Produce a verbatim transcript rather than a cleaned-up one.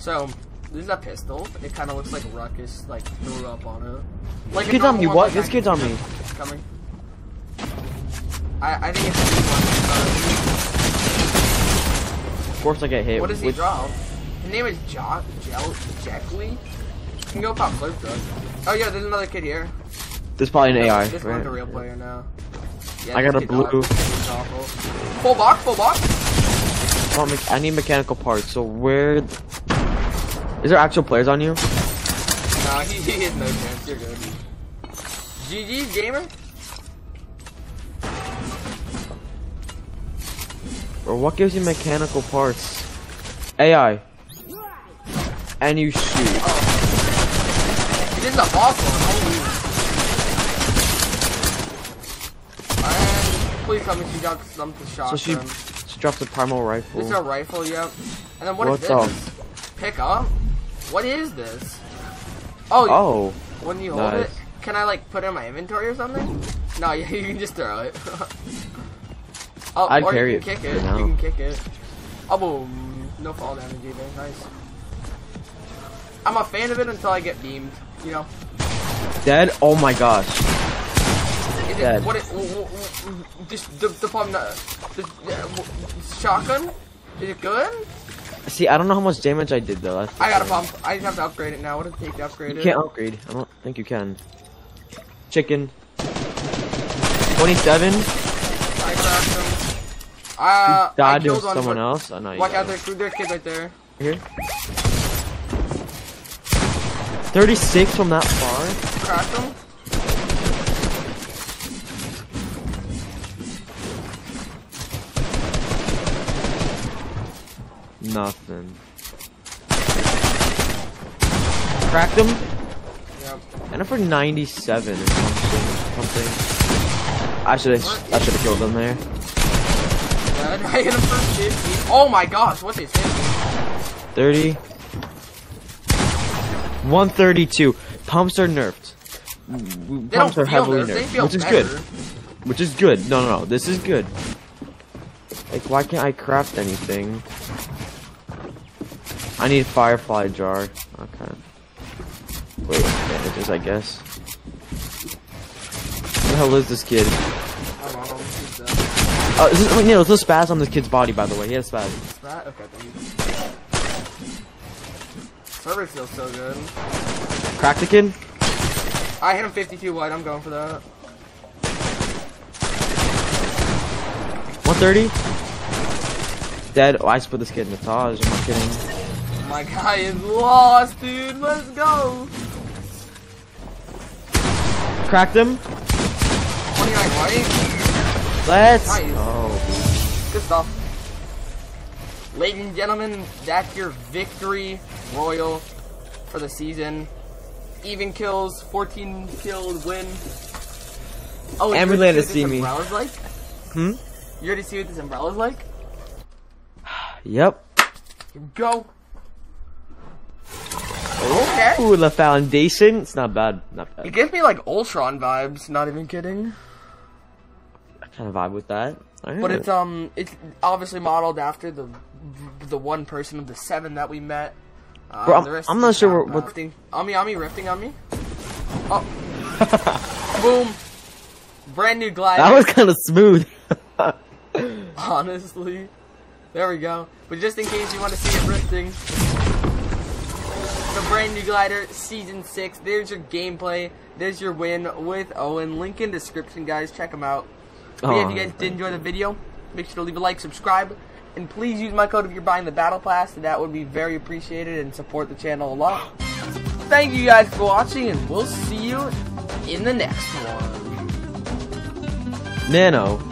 So there's that pistol. It kind of looks like Ruckus like threw up on her. Like this kid's on me. What? Like this kid's on me. Coming. I I think it's a new one. Of course I get hit. What does he Which... draw? His name is Jock Jel Jackley. You can go pop slurp drugs. Oh yeah, there's another kid here. This is probably an A I. This one's a real player now. Yeah, I got a blue. Full box, full box. Oh, I need mechanical parts. So where? Is there actual players on you? Nah, he, he has no chance. You're good. G G gamer. Bro, what gives you mechanical parts? A I. And you shoot. Oh. It is a boss one. Please tell me she got some to shotgun. So she, she dropped a primal rifle. It's a rifle, yep. And then what What's is this? Up? Pick up? What is this? Oh, oh when you hold nice. it, can I like put it in my inventory or something? No, you, you can just throw it. oh, I'd or carry you can it. kick it. Now. You can kick it. Oh, boom. No fall damage either. Nice. I'm a fan of it until I get beamed, you know. Dead? Oh my gosh. Dead. What? It, just the the problem. The, the shotgun? Is it good? See, I don't know how much damage I did though. I got a pump. I just have to upgrade it now. What does it take to upgrade it? You can't upgrade. I don't think you can. Chicken. Twenty-seven. I cracked him. Uh, I killed someone one. else. I know. Watch out! There's there's kids right there. Here. Thirty-six from that far. Cracked him. Nothing. Cracked him. Yep. And I'm for ninety-seven or something. I should have. I should have killed him there. Yeah, I hit him for fifty. Oh my gosh! What is this? Thirty. One thirty-two. Pumps are nerfed. They Pumps are heavily nerfed, nerfed which is better. good. Which is good. No, no, no. This is good. Like, why can't I craft anything? I need a firefly jar. Okay. Wait, it is, I guess. Where the hell is this kid? I don't know. Oh, is this, wait, no, there's no spaz on this kid's body, by the way. He has spaz. Spaz? Okay, thank you. Server feels so good. Crack the kid? I hit him fifty-two wide. I'm going for that. one thirty? Dead. Oh, I just put this kid in the Taj. I'm not kidding. My guy is lost, dude. Let's go. Cracked him. twenty-nine white. Let's. Nice. Oh. Good stuff. Ladies and gentlemen, that's your victory royal for the season. Even kills, fourteen kills, win. Oh, and we landed to see me. Umbrella's like? Hmm? You already see what this umbrella's like? Yep. Here we go. Okay. Ooh, the foundation. It's not bad. Not bad. It gives me like Ultron vibes. Not even kidding. I kind of vibe with that. I but it's um, it's obviously modeled after the the one person of the seven that we met. Uh, Bro, I'm, the rest I'm not sure what. Rifting. On me, on me, rifting on me. Oh, boom! Brand new glider. That was kind of smooth. Honestly, there we go. But just in case you want to see it rifting. The brand new glider season six. There's your gameplay. There's your win with Owen. Link in description, guys. Check him out. But yeah, if you guys did enjoy the video, make sure to leave a like, subscribe, and please use my code if you're buying the battle pass. That would be very appreciated and support the channel a lot. Thank you guys for watching, and we'll see you in the next one. Nano.